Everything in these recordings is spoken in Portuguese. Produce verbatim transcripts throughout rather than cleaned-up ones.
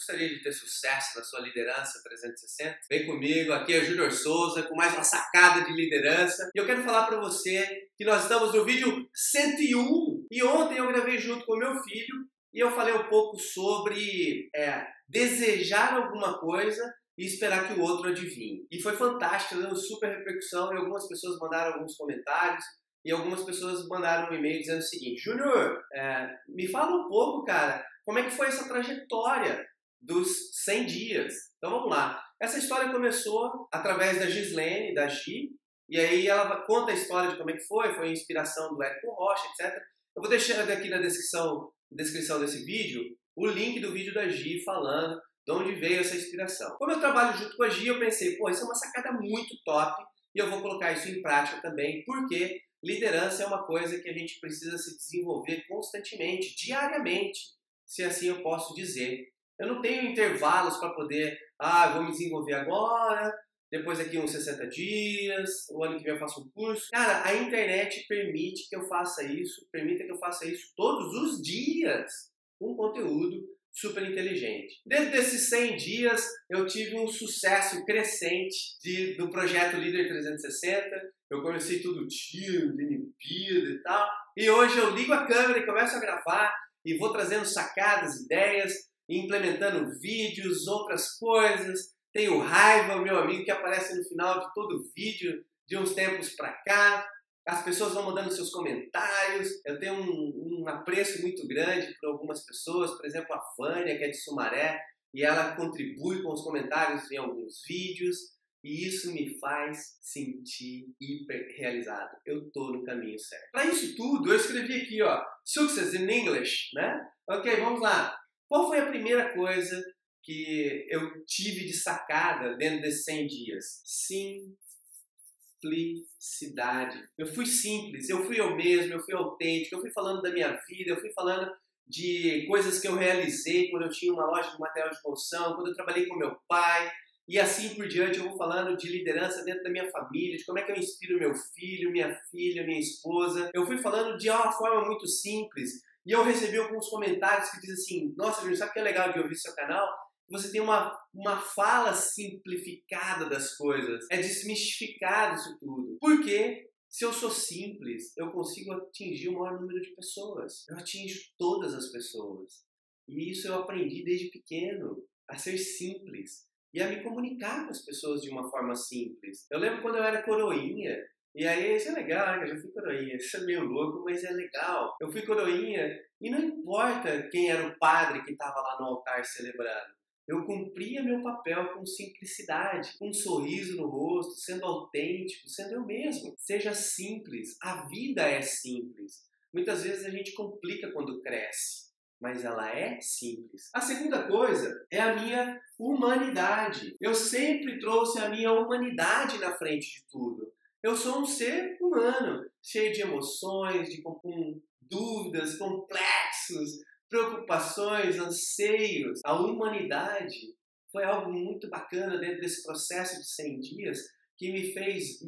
Gostaria de ter sucesso na sua liderança trezentos e sessenta? Vem comigo, aqui é Júnior Souza com mais uma sacada de liderança. E eu quero falar para você que nós estamos no vídeo cento e um. E ontem eu gravei junto com meu filho e eu falei um pouco sobre é, desejar alguma coisa e esperar que o outro adivinhe. E foi fantástico, deu super repercussão e algumas pessoas mandaram alguns comentários. E algumas pessoas mandaram um e-mail dizendo o seguinte: Júnior, é, me fala um pouco, cara, como é que foi essa trajetória dos cem dias? Então vamos lá. Essa história começou através da Gislene, da Gi, e aí ela conta a história de como é que foi, foi inspiração do Erico Rocha, etcétera. Eu vou deixar aqui na descrição, descrição desse vídeo o link do vídeo da Gi falando de onde veio essa inspiração. Como eu trabalho junto com a Gi, eu pensei, pô, isso é uma sacada muito top e eu vou colocar isso em prática também, porque liderança é uma coisa que a gente precisa se desenvolver constantemente, diariamente, se assim eu posso dizer. Eu não tenho intervalos para poder, ah, vou me desenvolver agora, depois daqui uns sessenta dias, o ano que vem eu faço um curso. Cara, a internet permite que eu faça isso, permita que eu faça isso todos os dias, um conteúdo super inteligente. Dentro desses cem dias, eu tive um sucesso crescente de, do projeto Líder trezentos e sessenta. Eu comecei todo tímido, inibido e tal. E hoje eu ligo a câmera e começo a gravar e vou trazendo sacadas, ideias, implementando vídeos, outras coisas. Tenho Raiva, meu amigo, que aparece no final de todo vídeo, de uns tempos pra cá. As pessoas vão mandando seus comentários. Eu tenho um, um apreço muito grande por algumas pessoas. Por exemplo, a Fânia, que é de Sumaré, e ela contribui com os comentários em alguns vídeos. E isso me faz sentir hiper realizado. Eu estou no caminho certo. Para isso tudo, eu escrevi aqui, ó, Success in English, né? Ok, vamos lá. Qual foi a primeira coisa que eu tive de sacada dentro desses cem dias? Simplicidade. Eu fui simples, eu fui eu mesmo, eu fui autêntico, eu fui falando da minha vida, eu fui falando de coisas que eu realizei quando eu tinha uma loja de material de construção, quando eu trabalhei com meu pai. E assim por diante eu vou falando de liderança dentro da minha família, de como é que eu inspiro meu filho, minha filha, minha esposa. Eu fui falando de uma forma muito simples e eu recebi alguns comentários que dizem assim: nossa, Júnior, sabe o que é legal de ouvir seu canal? Você tem uma, uma fala simplificada das coisas, é desmistificado isso tudo. Por quê? Se eu sou simples, eu consigo atingir o maior número de pessoas. Eu atingo todas as pessoas. E isso eu aprendi desde pequeno, a ser simples. E a me comunicar com as pessoas de uma forma simples. Eu lembro quando eu era coroinha, e aí isso é legal, né? Eu já fui coroinha, isso é meio louco, mas é legal. Eu fui coroinha e não importa quem era o padre que estava lá no altar celebrando. Eu cumpria meu papel com simplicidade, com um sorriso no rosto, sendo autêntico, sendo eu mesmo. Seja simples, a vida é simples. Muitas vezes a gente complica quando cresce, mas ela é simples. A segunda coisa é a minha humanidade. Eu sempre trouxe a minha humanidade na frente de tudo. Eu sou um ser humano, cheio de emoções, de, com dúvidas, complexos, preocupações, anseios. A humanidade foi algo muito bacana dentro desse processo de cem dias que me fez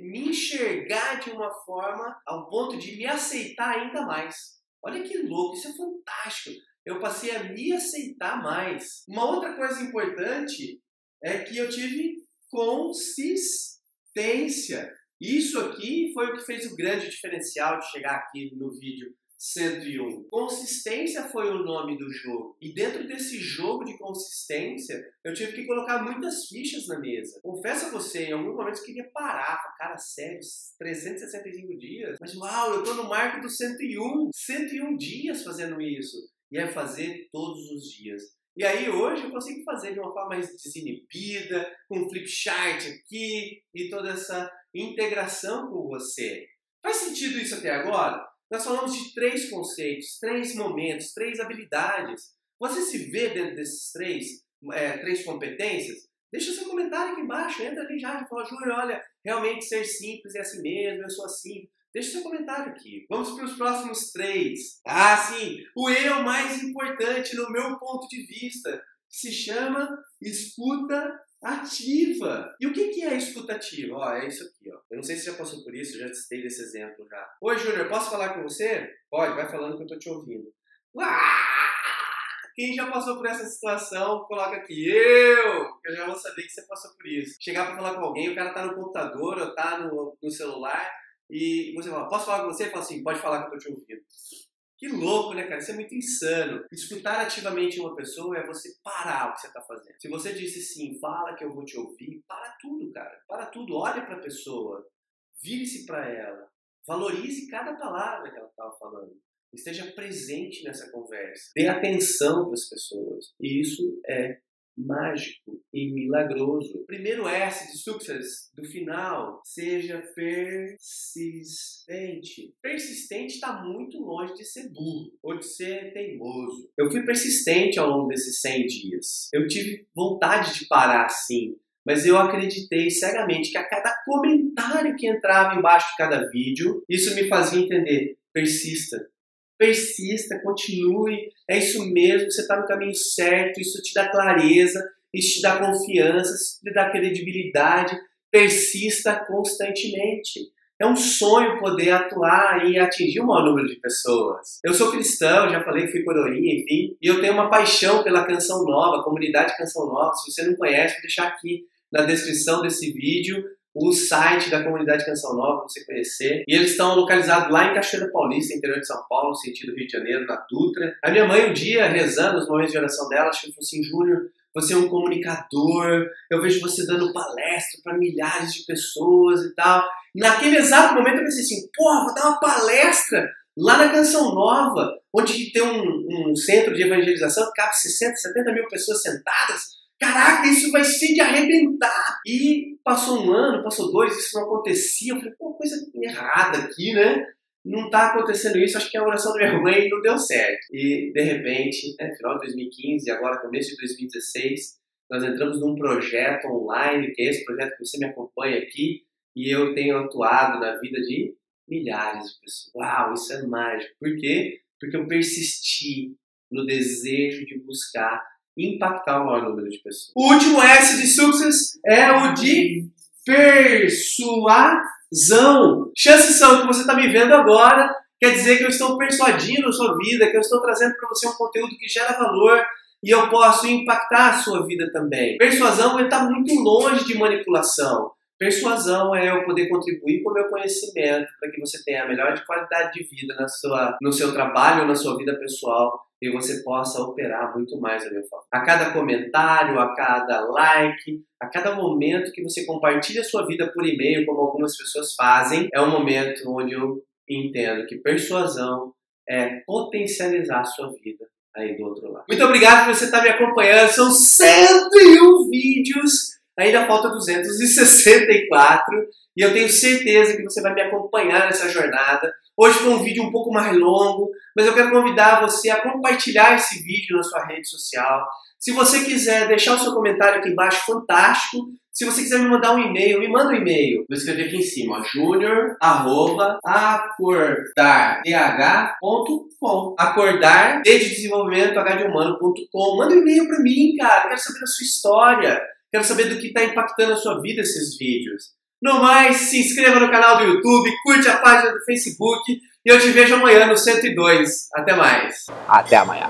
me enxergar de uma forma ao ponto de me aceitar ainda mais. Olha que louco, isso é fantástico. Eu passei a me aceitar mais. Uma outra coisa importante é que eu tive consistência. Isso aqui foi o que fez o grande diferencial de chegar aqui no vídeo cento e um. Consistência foi o nome do jogo. E dentro desse jogo de consistência, eu tive que colocar muitas fichas na mesa. Confesso a você, em algum momento eu queria parar. Cara, sério, trezentos e sessenta e cinco dias? Mas uau, eu tô no marco do cento e um. cento e um dias fazendo isso. E é fazer todos os dias. E aí hoje eu consigo fazer de uma forma mais desinibida, com um flip chart aqui e toda essa integração com você. Faz sentido isso até agora? Nós falamos de três conceitos, três momentos, três habilidades. Você se vê dentro desses três, é, três competências? Deixa seu comentário aqui embaixo, entra ali já e fala: Júnior, olha, realmente ser simples é assim mesmo, eu sou assim. Deixa seu comentário aqui. Vamos para os próximos três. Ah, sim, o eu mais importante no meu ponto de vista, que se chama escuta ativa. E o que é escuta ativa? Ó, é isso aqui, ó. Eu não sei se já passou por isso, eu já citei desse exemplo já. Oi, Júnior, posso falar com você? Pode, vai falando que eu tô te ouvindo. Uau! Quem já passou por essa situação, coloca aqui eu, que eu já vou saber que você passou por isso. Chegar pra falar com alguém, o cara tá no computador ou tá no, no celular e você fala, posso falar com você? Ele fala assim, pode falar que eu tô te ouvindo. Que louco, né, cara? Isso é muito insano. Escutar ativamente uma pessoa é você parar o que você tá fazendo. Se você disse sim, fala que eu vou te ouvir, para tudo, cara. Para tudo. Olha pra pessoa. Vire-se pra ela. Valorize cada palavra que ela tava falando. Esteja presente nessa conversa. Dê atenção para as pessoas. E isso é mágico e milagroso. Primeiro S de success, do final, seja persistente. Persistente está muito longe de ser burro ou de ser teimoso. Eu fui persistente ao longo desses cem dias. Eu tive vontade de parar sim, mas eu acreditei cegamente que a cada comentário que entrava embaixo de cada vídeo, isso me fazia entender, persista. Persista, continue, é isso mesmo, você está no caminho certo, isso te dá clareza, isso te dá confiança, isso te dá credibilidade, persista constantemente. É um sonho poder atuar e atingir o maior número de pessoas. Eu sou cristão, já falei que fui coroinha, enfim, e eu tenho uma paixão pela Canção Nova, comunidade Canção Nova. Se você não conhece, vou deixar aqui na descrição desse vídeo o site da comunidade Canção Nova, para você conhecer. E eles estão localizados lá em Cachoeira Paulista, interior de São Paulo, sentido Rio de Janeiro, na Dutra. A minha mãe, um dia, rezando os momentos de oração dela, achou assim, Júnior, você é um comunicador, eu vejo você dando palestra para milhares de pessoas e tal. E naquele exato momento eu pensei assim, porra, vou dar uma palestra lá na Canção Nova, onde tem um, um centro de evangelização que cabe sessenta, setenta mil pessoas sentadas. Caraca, isso vai ser de arrebentar! E passou um ano, passou dois, isso não acontecia. Eu falei, pô, coisa errada aqui, né? Não tá acontecendo isso, acho que a oração da minha mãe não deu certo. E, de repente, né, final de dois mil e quinze, agora começo de dois mil e dezesseis, nós entramos num projeto online, que é esse projeto que você me acompanha aqui, e eu tenho atuado na vida de milhares de pessoas. Uau, isso é mágico! Por quê? Porque eu persisti no desejo de buscar impactar o maior número de pessoas. O último S de sucesso é o de persuasão. Chances são que você está me vendo agora, quer dizer que eu estou persuadindo a sua vida, que eu estou trazendo para você um conteúdo que gera valor e eu posso impactar a sua vida também. Persuasão está muito longe de manipulação. Persuasão é eu poder contribuir com o meu conhecimento para que você tenha a melhor qualidade de vida na sua, no seu trabalho ou na sua vida pessoal e você possa operar muito mais a meu favor. A cada comentário, a cada like, a cada momento que você compartilha a sua vida por e-mail, como algumas pessoas fazem, é um momento onde eu entendo que persuasão é potencializar a sua vida aí do outro lado. Muito obrigado por você estar me acompanhando. São cento e um vídeos. Ainda falta duzentos e sessenta e quatro e eu tenho certeza que você vai me acompanhar nessa jornada. Hoje foi um vídeo um pouco mais longo, mas eu quero convidar você a compartilhar esse vídeo na sua rede social. Se você quiser deixar o seu comentário aqui embaixo, fantástico. Se você quiser me mandar um e-mail, me manda um e-mail. Vou escrever aqui em cima, junior arroba acordar d h ponto com. Acordar, D de desenvolvimento, H de humano ponto com. Manda um e-mail para mim, cara. Eu quero saber da sua história. Quero saber do que está impactando a sua vida esses vídeos. No mais, se inscreva no canal do YouTube, curte a página do Facebook e eu te vejo amanhã no cento e dois. Até mais. Até amanhã.